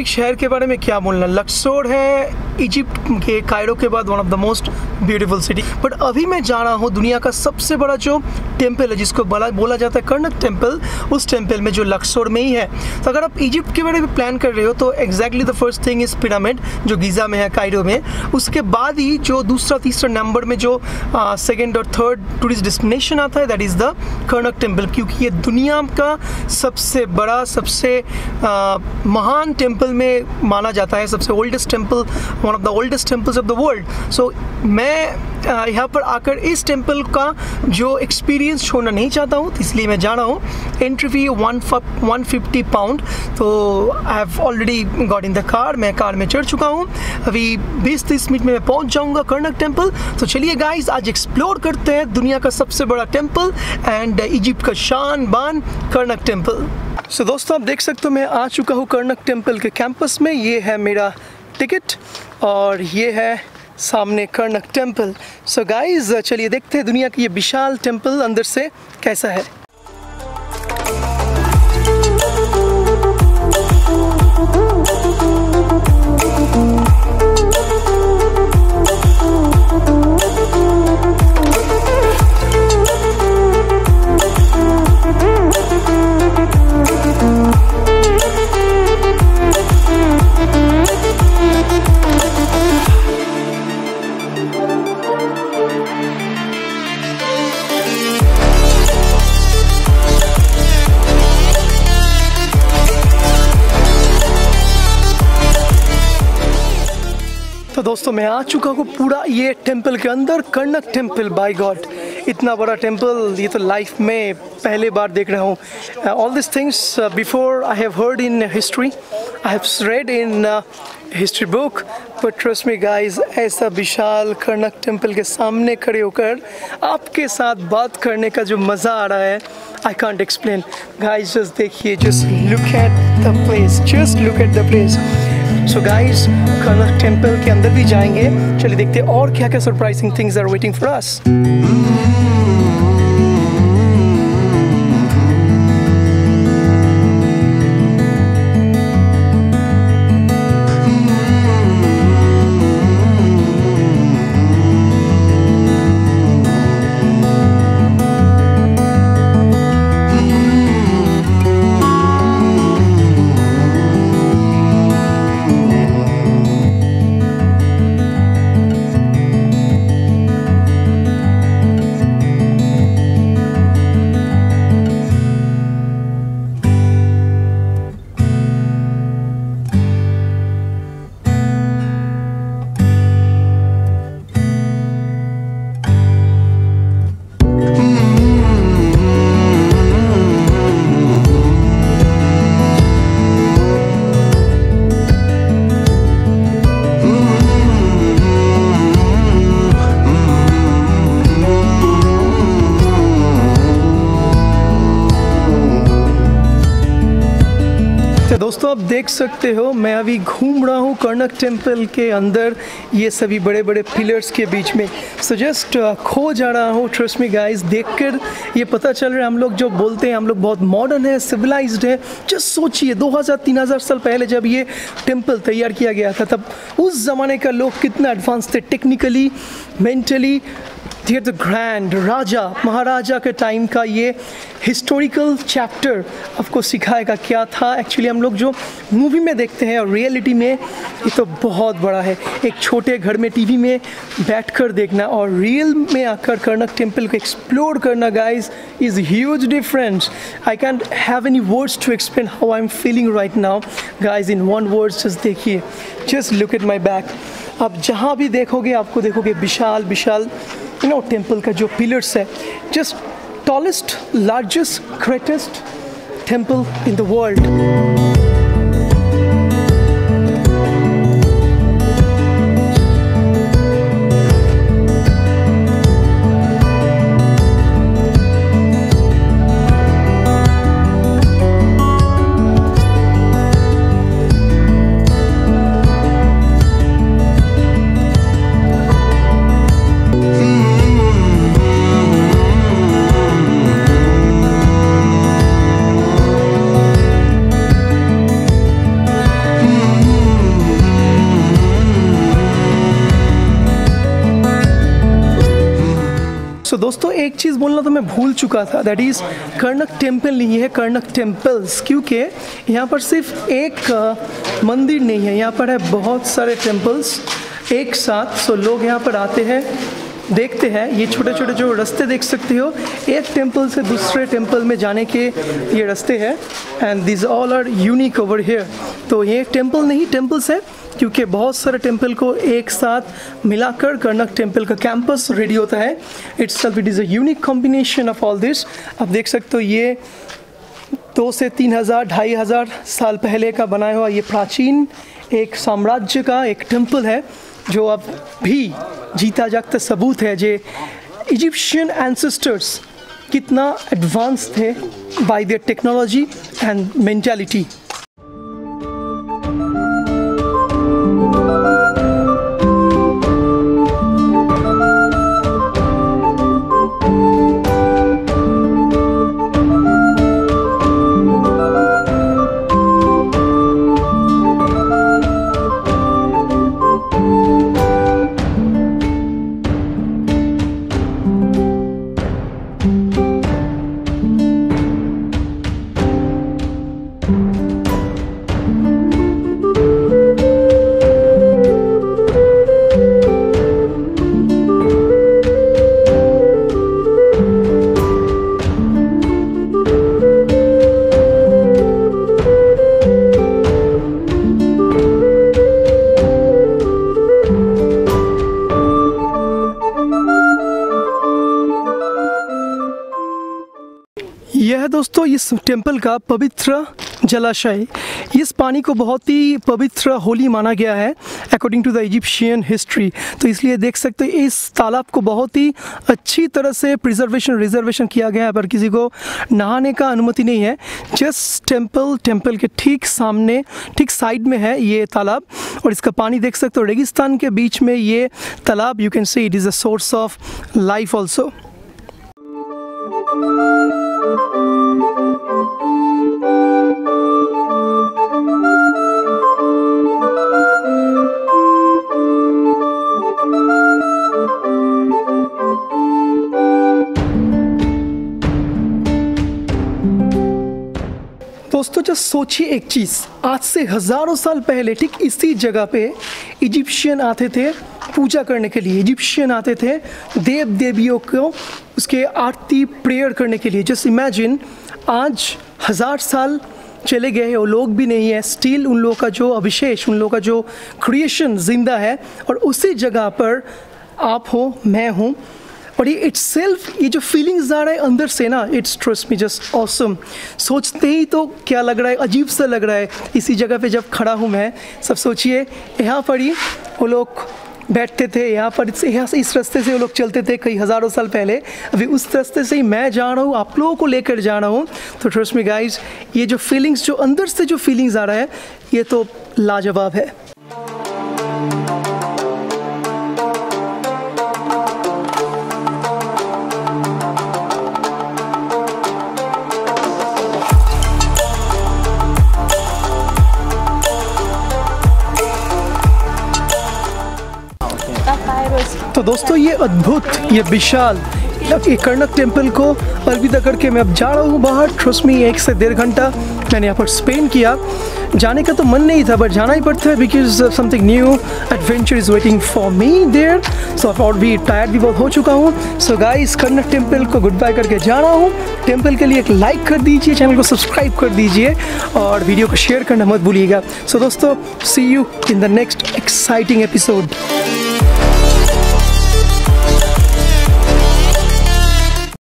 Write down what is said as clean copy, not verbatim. एक शहर के बारे में क्या बोलना, लक्सोर है इजिप्ट के कायरो के बाद one of the most beautiful city. But अभी मैं जा रहा हूँ दुनिया का सबसे बड़ा जो टेम्पल है जिसको बोला जाता है कर्नक टेम्पल, उस टेम्पल में जो लक्सोर में ही है। तो अगर आप इजिप्ट के बारे में प्लान कर रहे हो तो exactly the first thing is pyramid जो गीज़ा में है कायरो में, उसके बाद ही जो दूसरा तीसरा नंबर में जो सेकेंड और थर्ड टूरिस्ट डेस्टिनेशन आता है that is the Karnak temple, क्योंकि ये दुनिया का सबसे बड़ा सबसे महान टेम्पल में माना जाता है, सबसे oldest temple, one of the oldest temples of the world. So मैं यहाँ पर आकर इस टेम्पल का जो एक्सपीरियंस छोड़ना नहीं चाहता हूँ, इसलिए मैं जा रहा हूँ। एंट्री फी 150 पाउंड, तो I have already got in the car, मैं कार में चढ़ चुका हूँ। अभी 20-30 मिनट में मैं पहुँच जाऊँगा कर्नक टेम्पल। तो चलिए गाइज आज एक्सप्लोर करते हैं दुनिया का सबसे बड़ा टेम्पल एंड इजिप्ट का शान बान कर्नक टेम्पल। सो दोस्तों आप देख सकते हो मैं आ चुका हूँ कर्नक टेम्पल के कैंपस में। ये है मेरा टिकट और ये है सामने कर्नक टेम्पल। सो गाइज चलिए देखते हैं दुनिया की ये विशाल टेम्पल अंदर से कैसा है। तो दोस्तों मैं आ चुका हूँ पूरा ये टेम्पल के अंदर, कर्नक टेम्पल। बाय गॉड इतना बड़ा टेम्पल ये तो लाइफ में पहले बार देख रहा हूँ। All this things before I have heard in history, I have read in history book, but trust me guys ऐसा विशाल कर्नक टेम्पल के सामने खड़े होकर आपके साथ बात करने का जो मज़ा आ रहा है I can't explain. Guys just देखिए, just look at the place, just look at the place. So guys Karnak temple के अंदर भी जाएंगे, चलिए देखते हैं और क्या क्या surprising things are waiting for us. दोस्तों आप देख सकते हो मैं अभी घूम रहा हूँ कर्नक टेम्पल के अंदर ये सभी बड़े बड़े पिलर्स के बीच में। सो जस्ट खो जा रहा हूँ, ट्रस्ट मी गाइस, देखकर ये पता चल रहा है हम लोग जो बोलते हैं हम लोग बहुत मॉडर्न है, सिविलाइज्ड है। जस्ट सोचिए 2000-3000 साल पहले जब ये टेम्पल तैयार किया गया था तब उस ज़माने का लोग कितना एडवांस थे technically, mentally. There the grand राजा महाराजा के टाइम का ये हिस्टोरिकल चैप्टर आपको सिखाएगा क्या था एक्चुअली। हम लोग जो मूवी में देखते हैं और रियलिटी में ये तो बहुत बड़ा है। एक छोटे घर में टीवी में बैठकर देखना और रियल में आकर कर्नक टेम्पल को एक्सप्लोर करना guys is huge difference. I can have any words to explain how I am feeling right now guys in one words. Just देखिए, just look at my back. आप जहाँ भी देखोगे आपको देखोगे विशाल विशाल टेम्पल का जो पिलर्स है। Just tallest largest greatest temple in the world. एक चीज़ बोलना तो मैं भूल चुका था, दैट इज़ कर्नक टेम्पल नहीं है, कर्नक टेम्पल्स, क्योंकि यहाँ पर सिर्फ एक मंदिर नहीं है, यहाँ पर है बहुत सारे टेम्पल्स एक साथ। सो लोग यहाँ पर आते हैं, देखते हैं, ये छोटे छोटे जो रास्ते देख सकते हो, एक टेम्पल से दूसरे टेम्पल में जाने के ये रास्ते हैं, and this all are unique over here. तो ये टेम्पल नहीं टेम्पल्स है, क्योंकि बहुत सारे टेम्पल को एक साथ मिलाकर कर्नक टेम्पल का कैंपस रेडी होता है। Itself it is a unique combination of all this. आप देख सकते हो ये 2 से 3,000 ढाई हज़ार साल पहले का बनाया हुआ ये प्राचीन एक साम्राज्य का एक टेम्पल है, जो अब भी जीता जागता सबूत है जे इजिप्शियन एंसेस्टर्स कितना एडवांस थे by their technology and mentality. यह है दोस्तों इस टेम्पल का पवित्र जलाशय। इस पानी को बहुत ही पवित्र होली माना गया है according to the Egyptian history. तो इसलिए देख सकते हो इस तालाब को बहुत ही अच्छी तरह से रिजर्वेशन किया गया है, पर किसी को नहाने का अनुमति नहीं है। जस्ट टेम्पल के ठीक सामने, ठीक साइड में है ये तालाब, और इसका पानी देख सकते हो रेगिस्तान के बीच में ये तालाब। You can see it is a source of life also. दोस्तों जब सोचिए एक चीज़, आज से हज़ारों साल पहले ठीक इसी जगह पे इजिप्शियन आते थे पूजा करने के लिए। इजिप्शियन आते थे देव देवियों को उसके आरती प्रेयर करने के लिए। जस्ट इमेजिन आज 1000 साल चले गए, वो लोग भी नहीं है, स्टिल उन लोगों का जो अभिशेष, उन लोगों का जो क्रिएशन जिंदा है, और उसी जगह पर आप हो, मैं हूँ। और ये इट्सेल्फ, ये जो फीलिंग्स आ रहा है अंदर से ना, it's trust me just awesome. सोचते ही तो क्या लग रहा है, अजीब सा लग रहा है। इसी जगह पे जब खड़ा हूँ मैं, सब सोचिए यहाँ पर ही वो लोग बैठते थे, यहाँ पर इस रास्ते से वो लोग चलते थे कई हज़ारों साल पहले। अभी उस रास्ते से ही मैं जा रहा हूँ, आप लोगों को लेकर जा रहा हूँ। तो ट्रस्ट मी गाइज, ये जो फीलिंग्स, जो अंदर से जो फीलिंग्स आ रहा है, ये तो लाजवाब है। तो दोस्तों ये अद्भुत, ये विशाल कर्नक टेम्पल को अलविदा करके मैं अब जा रहा हूँ बाहर। ट्रस्ट मी 1 से 1.5 घंटा मैंने यहाँ पर स्पेंड किया। जाने का तो मन नहीं था, बट जाना ही पड़ता है, because something new adventure is waiting for me there. So और भी टायर्ड भी बहुत हो चुका हूँ। सो गाइस, कर्नक टेम्पल को गुड बाय करके जा रहा हूँ। टेम्पल के लिए एक लाइक कर दीजिए, चैनल को सब्सक्राइब कर दीजिए, और वीडियो को शेयर करना मत भूलिएगा। सो दोस्तों, see you in the next exciting episode.